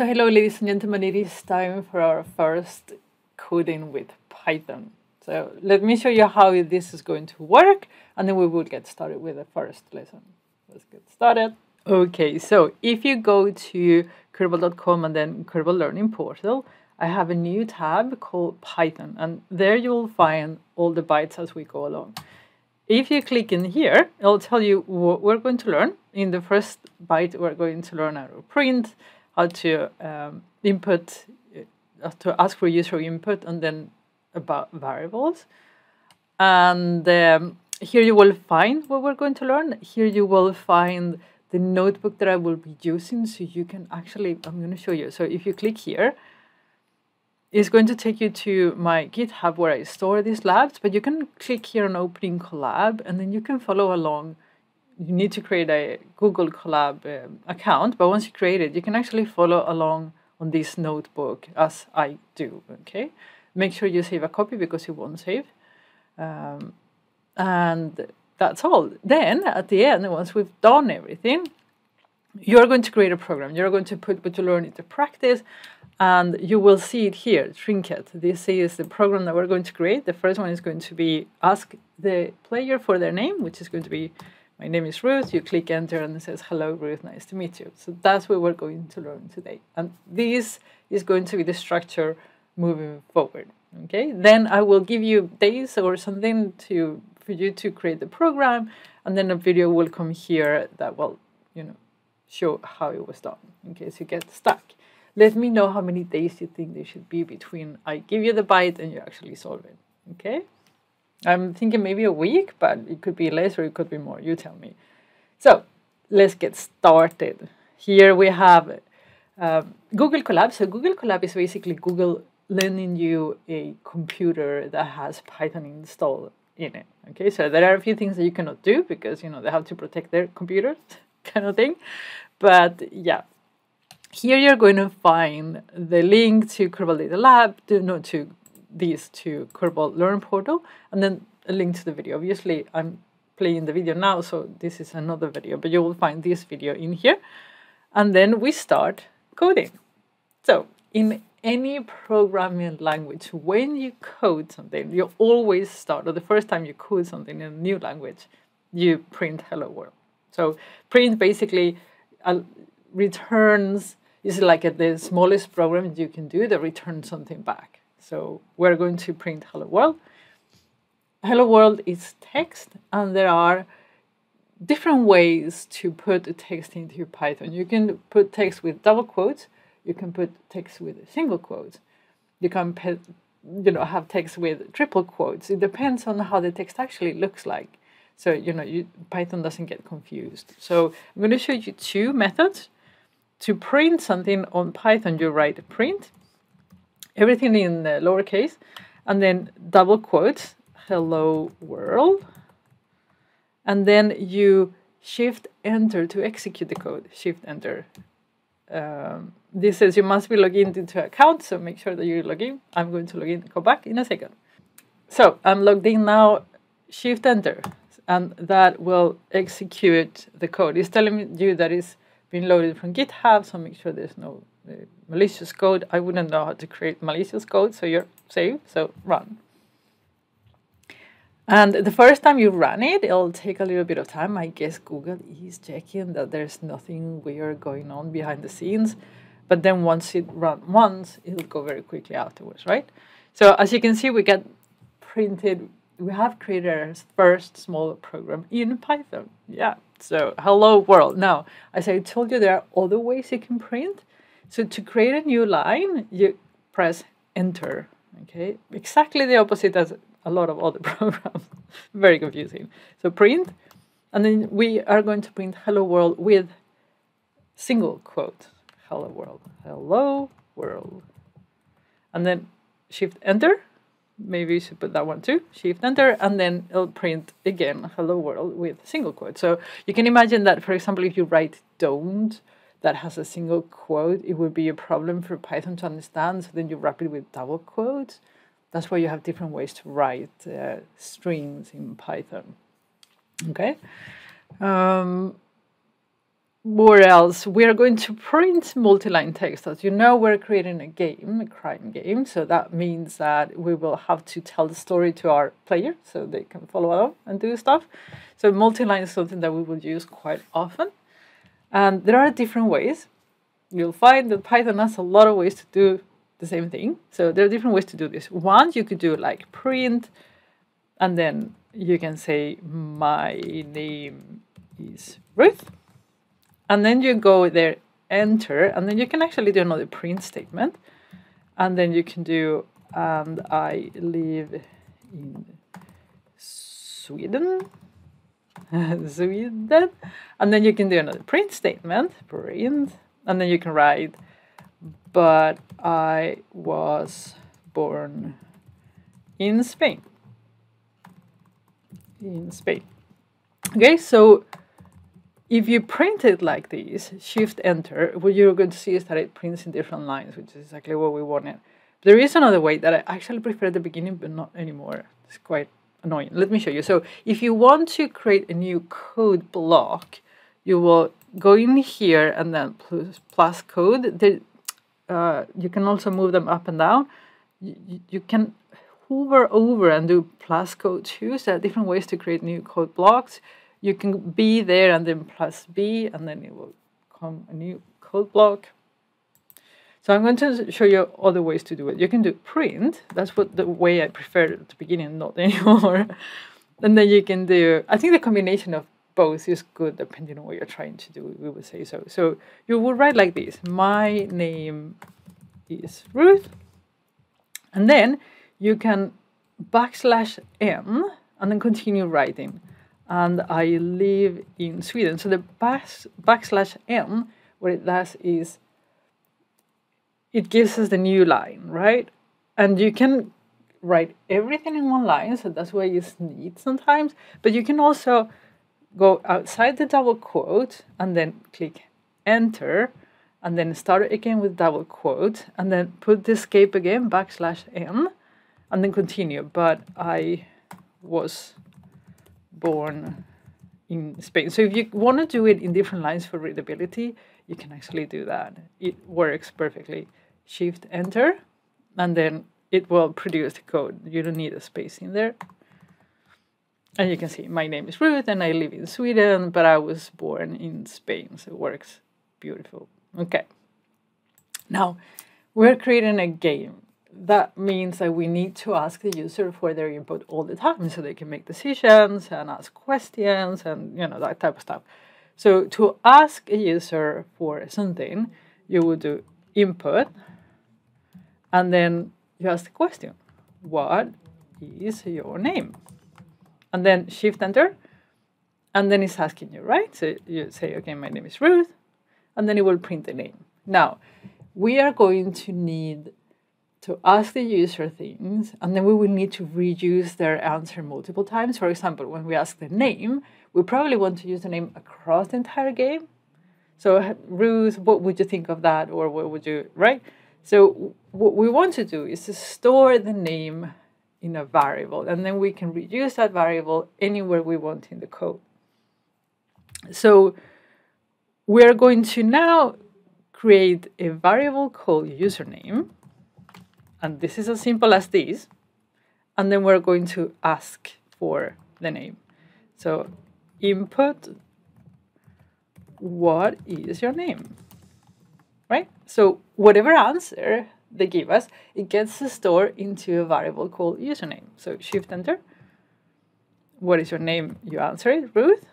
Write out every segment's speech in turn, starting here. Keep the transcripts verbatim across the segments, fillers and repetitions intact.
So hello ladies and gentlemen, it is time for our first coding with Python. So let me show you how this is going to work and then we will get started with the first lesson. Let's get started. Okay, so if you go to curbal dot com and then Curbal Learning Portal, I have a new tab called Python and there you will find all the bytes as we go along. If you click in here, it'll tell you what we're going to learn. In the first byte, we're going to learn how to print, how to um, input, uh, to ask for user input, and then about variables. And um, here you will find what we're going to learn. Here you will find the notebook that I will be using, so you can actually, I'm going to show you. So if you click here, it's going to take you to my GitHub where I store these labs, but you can click here on opening Colab, and then you can follow along. You need to create a Google Colab um, account, but once you create it, you can actually follow along on this notebook as I do, okay? Make sure you save a copy because you won't save. Um, and that's all. Then at the end, once we've done everything, you're going to create a program. You're going to put what you learn into practice, and you will see it here, Trinket. This is the program that we're going to create. The first one is going to be ask the player for their name, which is going to be, my name is Ruth. You click enter and it says, hello, Ruth, nice to meet you. So that's what we're going to learn today. And this is going to be the structure moving forward, okay? Then I will give you days or something to for you to create the program, and then a video will come here that will, you know, show how it was done in case you get stuck. Let me know how many days you think there should be between I give you the byte and you actually solve it, okay? I'm thinking maybe a week, but it could be less or it could be more. You tell me. So let's get started. Here we have um, Google Colab. So Google Colab is basically Google lending you a computer that has Python installed in it. Okay, so there are a few things that you cannot do because, you know, they have to protect their computers kind of thing. But yeah, here you're going to find the link to Curbal Data Lab, to, no, to these to Curbal Learn Portal, and then a link to the video. Obviously, I'm playing the video now, so this is another video, but you will find this video in here. And then we start coding. So in any programming language, when you code something, you always start, or the first time you code something in a new language, you print hello world. So print basically uh, returns, is like a, the smallest program you can do that returns something back. So we're going to print hello world. Hello world is text, and there are different ways to put text into your Python. You can put text with double quotes. You can put text with a single quote. You can put, you know, have text with triple quotes. It depends on how the text actually looks like. So, you know, you, Python doesn't get confused. So I'm going to show you two methods. To print something on Python, you write print. Everything in uh, lowercase, and then double quotes, hello world. And then you shift enter to execute the code, shift enter. Um, this says you must be logged into an account, so make sure that you log in. I'm going to log in, go back in a second. So I'm logged in now, shift enter, and that will execute the code. It's telling you that it's been loaded from GitHub, so make sure there's no uh, malicious code. I wouldn't know how to create malicious code, so you're safe, so run. And the first time you run it, it'll take a little bit of time. I guess Google is checking that there's nothing weird going on behind the scenes, but then once it runs once, it'll go very quickly afterwards, right? So as you can see, we get printed, we have created our first small program in Python, yeah. So hello world. Now, as I told you, there are other ways you can print. So to create a new line, you press enter, okay? Exactly the opposite as a lot of other programs. Very confusing. So print, and then we are going to print hello world with single quote, hello world, hello world. And then shift enter. Maybe you should put that one too, shift enter, and then it'll print again, hello world with single quote. So you can imagine that, for example, if you write don't, that has a single quote, it would be a problem for Python to understand, so then you wrap it with double quotes. That's why you have different ways to write uh, strings in Python, okay? Um, What else? We are going to print multi-line text. As you know, we're creating a game, a crime game. So that means that we will have to tell the story to our player so they can follow along and do stuff. So multi-line is something that we will use quite often. And there are different ways. You'll find that Python has a lot of ways to do the same thing. So there are different ways to do this. One, you could do like print, and then you can say, my name is Ruth. And then you go there, enter, and then you can actually do another print statement. And then you can do, and I live in Sweden. Sweden. And then you can do another print statement, print. And then you can write, but I was born in Spain. In Spain. Okay, so if you print it like this, shift enter, what you're going to see is that it prints in different lines, which is exactly what we wanted. There is another way that I actually prefer at the beginning, but not anymore. It's quite annoying. Let me show you. So if you want to create a new code block, you will go in here and then plus, plus code. There, uh, you can also move them up and down. You, you, you can hover over and do plus code too. So there are different ways to create new code blocks. You can be there and then plus B, and then it will come a new code block. So I'm going to show you other ways to do it. You can do print. That's what the way I preferred at the beginning, not anymore. And then you can do, I think the combination of both is good depending on what you're trying to do, we would say so. So you will write like this, my name is Ruth. And then you can backslash M and then continue writing. And I live in Sweden. So the backslash M, what it does is it gives us the new line, right? And you can write everything in one line, so that's why it's neat sometimes. But you can also go outside the double quote and then click enter and then start again with double quote and then put the escape again, backslash M, and then continue. But I was born in Spain. So if you want to do it in different lines for readability, you can actually do that. It works perfectly. Shift enter, and then it will produce the code. You don't need a space in there. And you can see, my name is Ruth, and I live in Sweden, but I was born in Spain. So it works beautiful. Okay. Now, we're creating a game. That means that we need to ask the user for their input all the time so they can make decisions and ask questions and, you know, that type of stuff. So to ask a user for something, you would do input and then you ask the question, what is your name? And then shift enter and then it's asking you, right? So you say, okay, my name is Ruth, and then it will print the name. Now, we are going to need to ask the user things, and then we will need to reuse their answer multiple times. For example, when we ask the name, we probably want to use the name across the entire game. So, Ruth, what would you think of that? Or what would you, right? So, what we want to do is to store the name in a variable, and then we can reuse that variable anywhere we want in the code. So, we're going to now create a variable called username. And this is as simple as this. And then we're going to ask for the name. So input, what is your name? Right? So whatever answer they give us, it gets stored into a variable called username. So shift enter. What is your name? You answer it, Ruth.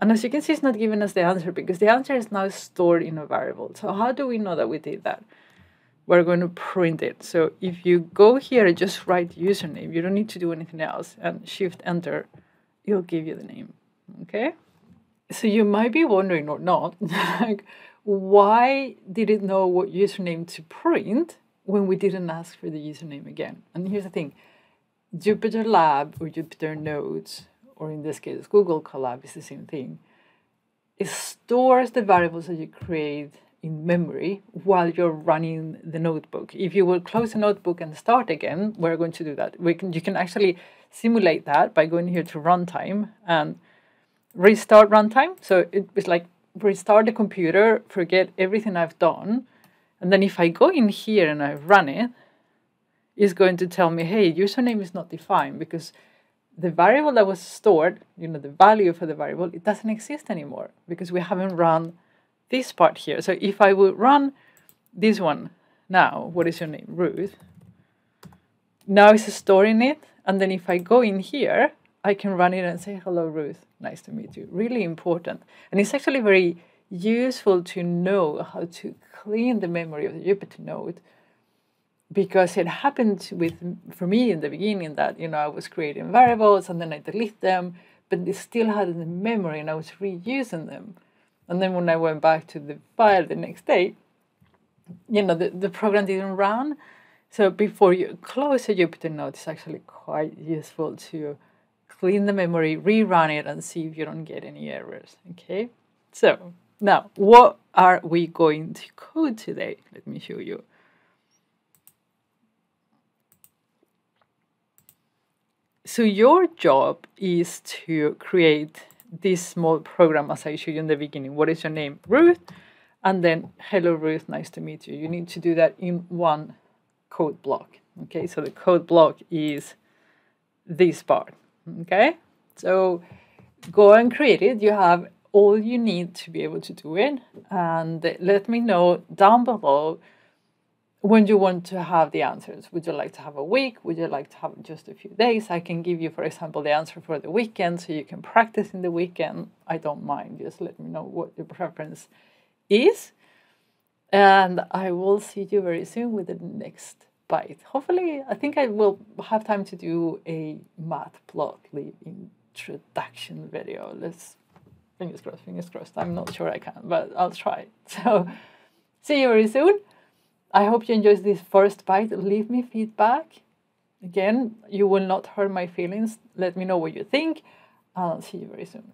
And as you can see, it's not giving us the answer because the answer is now stored in a variable. So how do we know that we did that? We're going to print it. So if you go here and just write username, you don't need to do anything else, and shift enter, it'll give you the name, okay? So you might be wondering, or not, like, why did it know what username to print when we didn't ask for the username again? And here's the thing, JupyterLab or JupyterNotes, or in this case, Google Colab is the same thing. It stores the variables that you create in memory while you're running the notebook. If you will close the notebook and start again, we're going to do that. We can, you can actually simulate that by going here to runtime and restart runtime. So it was like restart the computer, forget everything I've done, and then if I go in here and I run it, it's going to tell me, hey, username is not defined because the variable that was stored, you know, the value for the variable, it doesn't exist anymore because we haven't run this part here. So if I would run this one now, what is your name? Ruth. Now it's storing it, and then if I go in here, I can run it and say, hello, Ruth, nice to meet you. Really important. And it's actually very useful to know how to clean the memory of the Jupyter node, because it happened with, for me in the beginning, that, you know, I was creating variables and then I delete them, but they still had in the memory and I was reusing them. And then when I went back to the file the next day, you know, the, the program didn't run. So before you close a Jupyter node, it's actually quite useful to clean the memory, rerun it, and see if you don't get any errors, okay? So now, what are we going to code today? Let me show you. So your job is to create this small program, as I showed you in the beginning. What is your name? Ruth. And then, hello, Ruth, nice to meet you. You need to do that in one code block, okay? So the code block is this part. Okay, so go and create it. You have all you need to be able to do it. And let me know down below when you want to have the answers. Would you like to have a week? Would you like to have just a few days? I can give you, for example, the answer for the weekend, so you can practice in the weekend. I don't mind. Just let me know what your preference is. And I will see you very soon with the next hopefully, I think I will have time to do a matplotlib introduction video. Let's fingers crossed, fingers crossed. I'm not sure I can, but I'll try. So, see you very soon. I hope you enjoyed this first bite. Leave me feedback. Again, you will not hurt my feelings. Let me know what you think. I'll see you very soon.